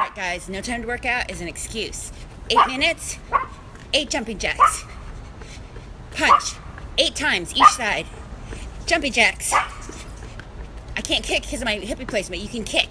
Alright guys, no time to work out is an excuse. 8 minutes, 8 jumping jacks. Punch, 8 times each side. Jumping jacks. I can't kick because of my hip replacement. You can kick.